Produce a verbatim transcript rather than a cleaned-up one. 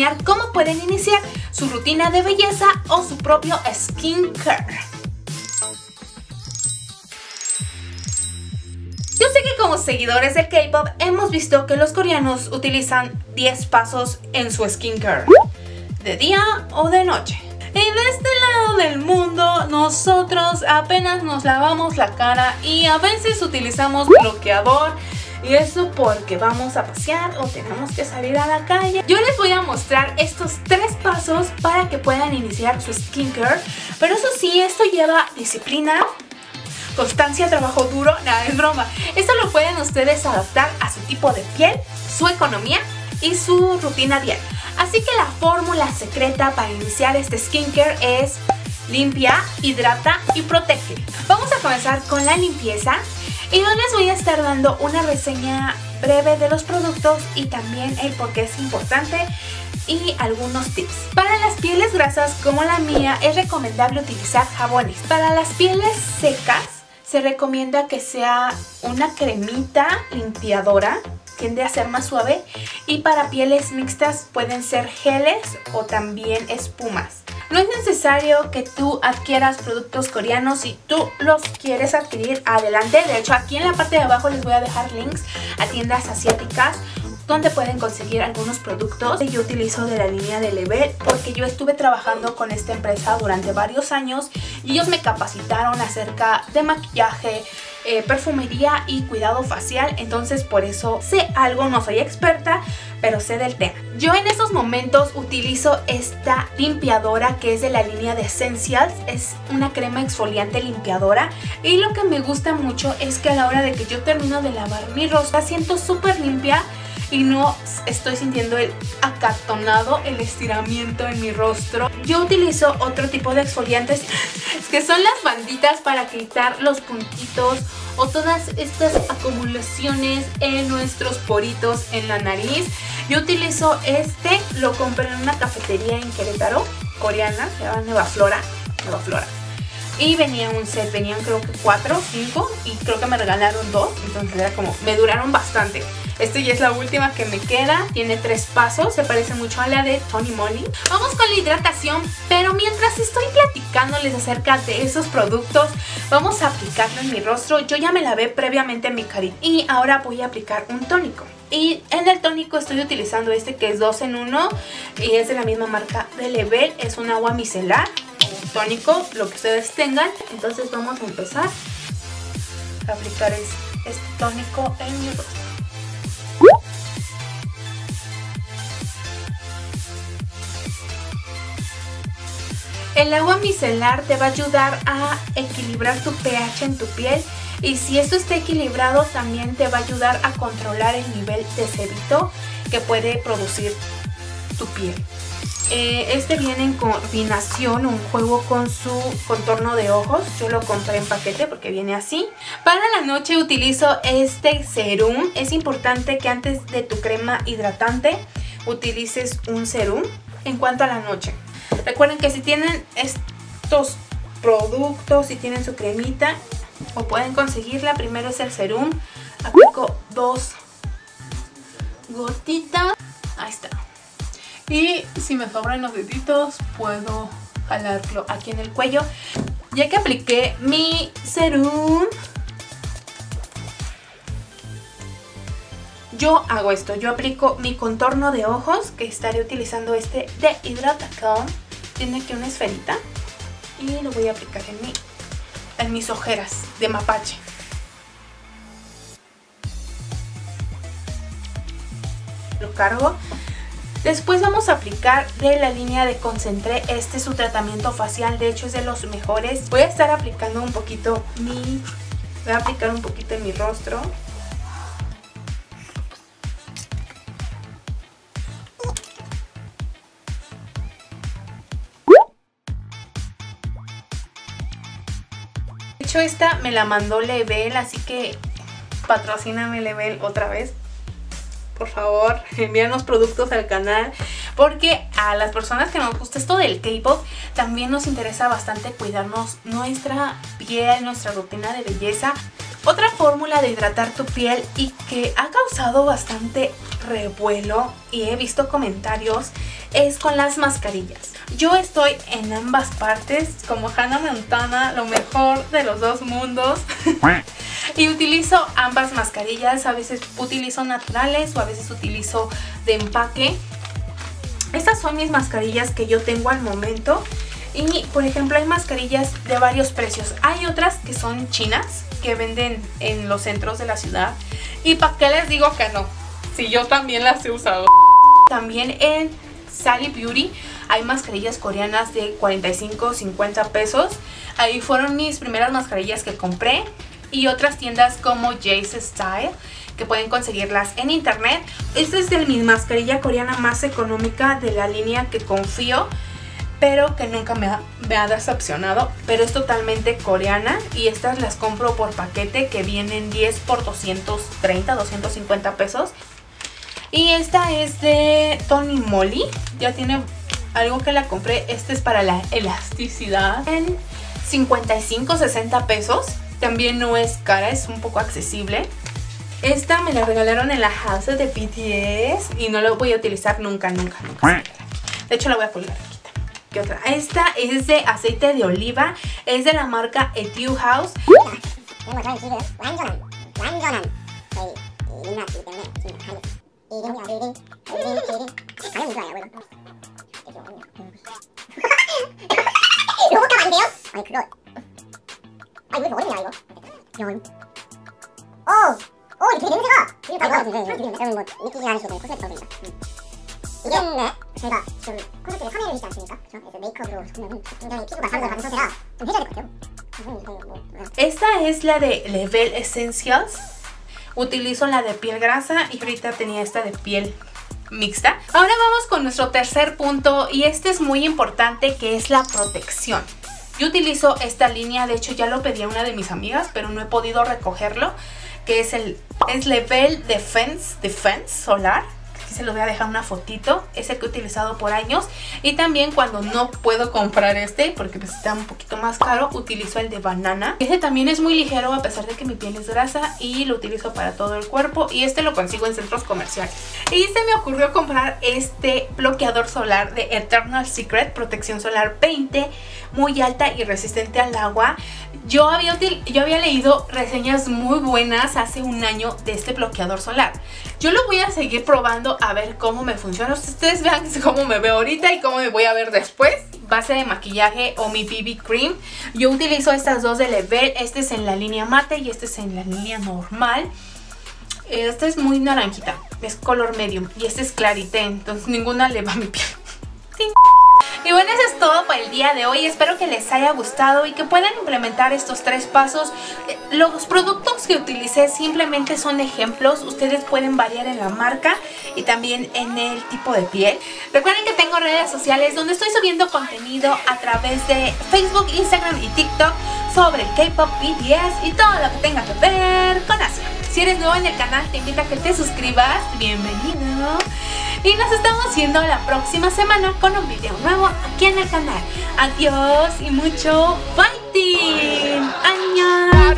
enseñar cómo pueden iniciar su rutina de belleza o su propio skincare. Yo sé que como seguidores del K-pop hemos visto que los coreanos utilizan diez pasos en su skincare, de día o de noche. Y de este lado del mundo nosotros apenas nos lavamos la cara y a veces utilizamos bloqueador, y eso porque vamos a pasear o tenemos que salir a la calle. Yo les voy a mostrar estos tres pasos para que puedan iniciar su skincare, pero eso sí, esto lleva disciplina, constancia, trabajo duro. Nada, es broma. Esto lo pueden ustedes adaptar a su tipo de piel, su economía y su rutina diaria. Así que la fórmula secreta para iniciar este skincare es limpia, hidrata y protege. Vamos a comenzar con la limpieza, y yo les voy a estar dando una reseña breve de los productos y también el por qué es importante y algunos tips. Para las pieles grasas como la mía es recomendable utilizar jabones. Para las pieles secas se recomienda que sea una cremita limpiadora, tiende a ser más suave, y para pieles mixtas pueden ser geles o también espumas. No es necesario que tú adquieras productos coreanos. Si tú los quieres adquirir, adelante. De hecho, aquí en la parte de abajo les voy a dejar links a tiendas asiáticas donde pueden conseguir algunos productos. Yo utilizo de la línea de L'Bel porque yo estuve trabajando con esta empresa durante varios años y ellos me capacitaron acerca de maquillaje, Eh, perfumería y cuidado facial. Entonces por eso sé algo, no soy experta, pero sé del tema. Yo en estos momentos utilizo esta limpiadora que es de la línea de Esencias. Es una crema exfoliante limpiadora, y lo que me gusta mucho es que a la hora de que yo termino de lavar mi rostro la siento súper limpia y no estoy sintiendo el acartonado, el estiramiento en mi rostro. Yo utilizo otro tipo de exfoliantes que son las banditas para quitar los puntitos o todas estas acumulaciones en nuestros poritos en la nariz. Yo utilizo este, lo compré en una cafetería en Querétaro, coreana, se llama Nueva Flora, Nueva Flora. Y venía un set, venían creo que cuatro, cinco, y creo que me regalaron dos, entonces era como, me duraron bastante. Esta ya es la última que me queda, tiene tres pasos, se parece mucho a la de Tony Moly. Vamos con la hidratación, pero mientras estoy platicándoles acerca de esos productos, vamos a aplicarlo en mi rostro. Yo ya me lavé previamente mi carita y ahora voy a aplicar un tónico. Y en el tónico estoy utilizando este que es dos en uno y es de la misma marca de L'Bel, es un agua micelar, tónico, lo que ustedes tengan. Entonces vamos a empezar a aplicar este tónico en mi rostro. El agua micelar te va a ayudar a equilibrar tu pH en tu piel, y si esto está equilibrado también te va a ayudar a controlar el nivel de cebito que puede producir tu piel. Eh, este viene en combinación, un juego con su contorno de ojos. Yo lo compré en paquete porque viene así. Para la noche utilizo este serum. Es importante que antes de tu crema hidratante utilices un serum. En cuanto a la noche, recuerden que si tienen estos productos, si tienen su cremita o pueden conseguirla, primero es el serum. Aplico dos gotitas. Ahí está. Y si me sobran los deditos, puedo jalarlo aquí en el cuello. Ya que apliqué mi serum, yo hago esto. Yo aplico mi contorno de ojos, que estaré utilizando este de Hidratacon. Tiene aquí una esferita. Y lo voy a aplicar en, mi, en mis ojeras de mapache. Lo cargo. Después vamos a aplicar de la línea de Concentré. Este es su tratamiento facial, de hecho es de los mejores. Voy a estar aplicando un poquito mi... Voy a aplicar un poquito en mi rostro. De hecho esta me la mandó L'Bel, así que patrocíname L'Bel otra vez. Por favor, envíanos productos al canal, porque a las personas que nos gusta esto del K-pop también nos interesa bastante cuidarnos nuestra piel, nuestra rutina de belleza. Otra fórmula de hidratar tu piel y que ha causado bastante revuelo y he visto comentarios es con las mascarillas. Yo estoy en ambas partes, como Hannah Montana, lo mejor de los dos mundos. Y utilizo ambas mascarillas, a veces utilizo naturales o a veces utilizo de empaque. Estas son mis mascarillas que yo tengo al momento. Y por ejemplo hay mascarillas de varios precios. Hay otras que son chinas, que venden en los centros de la ciudad. ¿Y para qué les digo que no? Si yo también las he usado. También en Sally Beauty hay mascarillas coreanas de cuarenta y cinco, cincuenta pesos. Ahí fueron mis primeras mascarillas que compré. Y otras tiendas como Jay's Style, que pueden conseguirlas en internet. Esta es de mi mascarilla coreana más económica de la línea que confío, pero que nunca me ha, me ha decepcionado. Pero es totalmente coreana y estas las compro por paquete, que vienen diez por doscientos treinta, doscientos cincuenta pesos. Y esta es de Tony Moly, ya tiene algo que la compré. Este es para la elasticidad en cincuenta y cinco, sesenta pesos. También no es cara, es un poco accesible. Esta me la regalaron en la house de B T S y no la voy a utilizar nunca, nunca, nunca. De hecho la voy a colgar aquí. ¿Qué otra? Esta es de aceite de oliva, es de la marca Etude House. Esta es la de Level Esencias. Utilizo la de piel grasa y ahorita tenía esta de piel mixta. Ahora vamos con nuestro tercer punto, y este es muy importante, que es la protección. Yo utilizo esta línea, de hecho ya lo pedí a una de mis amigas, pero no he podido recogerlo, que es el es Level Defense, Defense Solar. Se los voy a dejar una fotito, es el que he utilizado por años. Y también cuando no puedo comprar este, porque pues está un poquito más caro, utilizo el de banana. Este también es muy ligero a pesar de que mi piel es grasa, y lo utilizo para todo el cuerpo. Y este lo consigo en centros comerciales. Y se me ocurrió comprar este bloqueador solar de Eternal Secret, protección solar veinte, muy alta y resistente al agua. Yo había, yo había leído reseñas muy buenas hace un año de este bloqueador solar. Yo lo voy a seguir probando a ver cómo me funciona. Ustedes vean cómo me veo ahorita y cómo me voy a ver después. Base de maquillaje o mi B B cream. Yo utilizo estas dos de L'Bel. Este es en la línea mate y este es en la línea normal. Este es muy naranjita, es color medium, y este es clarité, entonces ninguna le va a mi piel. Sí. Y bueno, eso es todo por el día de hoy. Espero que les haya gustado y que puedan implementar estos tres pasos. Los productos que utilicé simplemente son ejemplos. Ustedes pueden variar en la marca y también en el tipo de piel. Recuerden que tengo redes sociales donde estoy subiendo contenido a través de Facebook, Instagram y TikTok sobre K-Pop, B T S y todo lo que tenga que ver con Asia. Si eres nuevo en el canal, te invito a que te suscribas. Bienvenido. Y nos estamos viendo la próxima semana con un video nuevo aquí en el canal. Adiós y mucho fighting. Añón.